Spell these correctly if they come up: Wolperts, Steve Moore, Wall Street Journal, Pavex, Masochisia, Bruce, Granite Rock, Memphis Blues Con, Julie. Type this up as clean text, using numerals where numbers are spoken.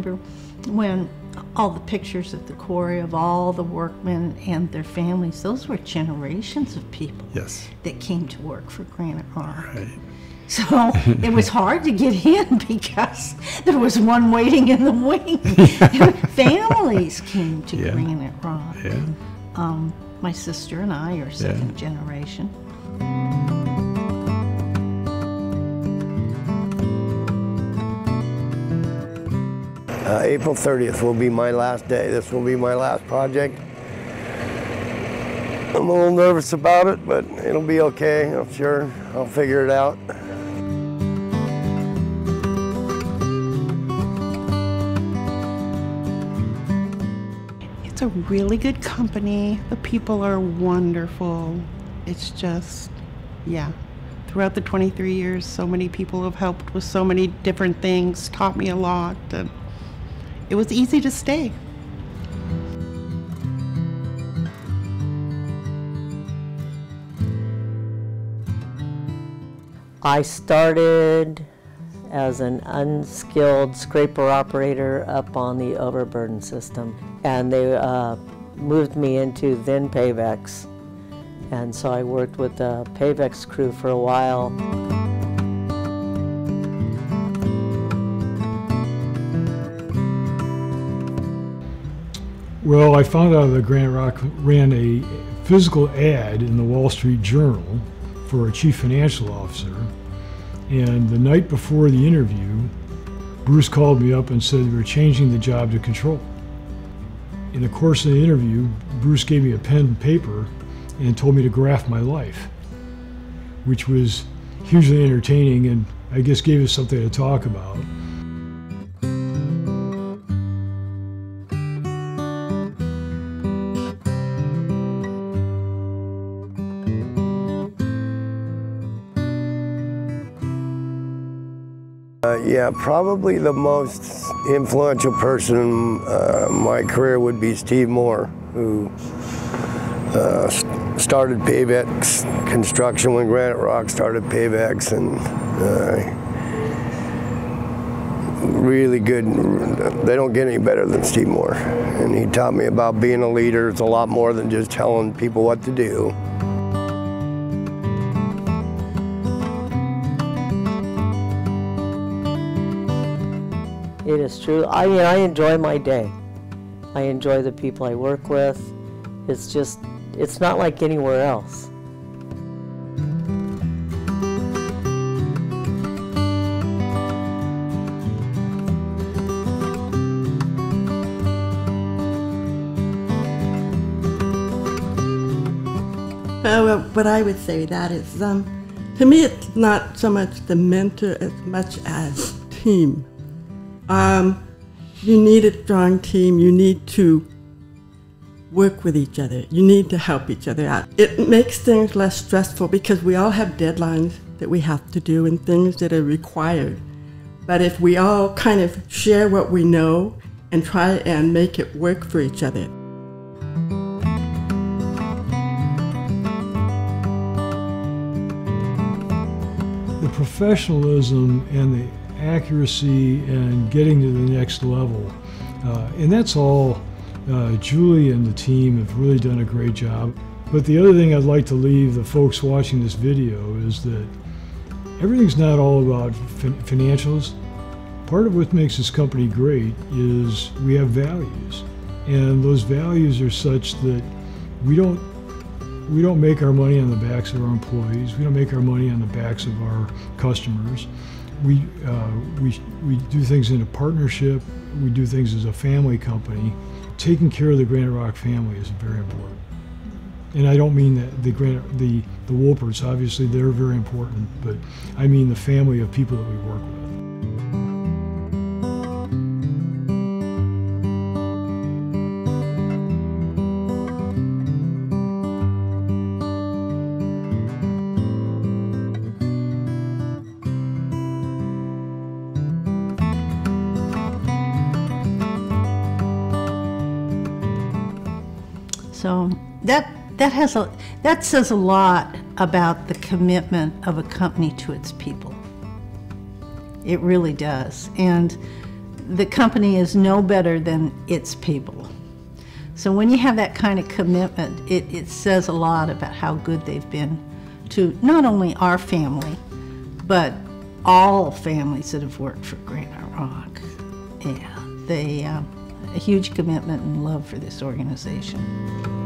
remember when all the pictures at the quarry of all the workmen and their families, those were generations of people yes. that came to work for Granite Rock. Right. So it was hard to get in because there was one waiting in the wing. Yeah. Families came to yeah. Granite Rock. Yeah. My sister and I are second yeah. generation. April 30th will be my last day. This will be my last project. I'm a little nervous about it, but it'll be okay, I'm sure. I'll figure it out. It's a really good company. The people are wonderful. It's just, yeah. Throughout the 23 years, so many people have helped with so many different things, taught me a lot. And it was easy to stay. I started as an unskilled scraper operator up on the overburden system, and they moved me into then Pavex, and so I worked with the Pavex crew for a while. Well, I found out that Granite Rock ran a physical ad in the Wall Street Journal for a chief financial officer, and the night before the interview, Bruce called me up and said they were changing the job to control. In the course of the interview, Bruce gave me a pen and paper and told me to graph my life, which was hugely entertaining and I guess gave us something to talk about. Yeah, probably the most influential person in my career would be Steve Moore, who started Pavex construction when Granite Rock started Pavex, and really good. They don't get any better than Steve Moore, and he taught me about being a leader. It's a lot more than just telling people what to do. It is true. I mean, I enjoy my day. I enjoy the people I work with. It's just, it's not like anywhere else. What I would say that is, to me, it's not so much the mentor as much as team. You need a strong team. You need to work with each other. You need to help each other out. It makes things less stressful because we all have deadlines that we have to do and things that are required. But if we all kind of share what we know and try and make it work for each other. The professionalism and the accuracy and getting to the next level. And that's all Julie and the team have really done a great job. But the other thing I'd like to leave the folks watching this video is that everything's not all about financials. Part of what makes this company great is we have values. And those values are such that we don't make our money on the backs of our employees. We don't make our money on the backs of our customers. We do things in a partnership, we do things as a family company. Taking care of the Granite Rock family is very important. And I don't mean that the Wolperts, obviously they're very important, but I mean the family of people that we work with. So that says a lot about the commitment of a company to its people. It really does. And the company is no better than its people. So when you have that kind of commitment, it says a lot about how good they've been to not only our family, but all families that have worked for Granite Rock. Yeah, they have a huge commitment and love for this organization.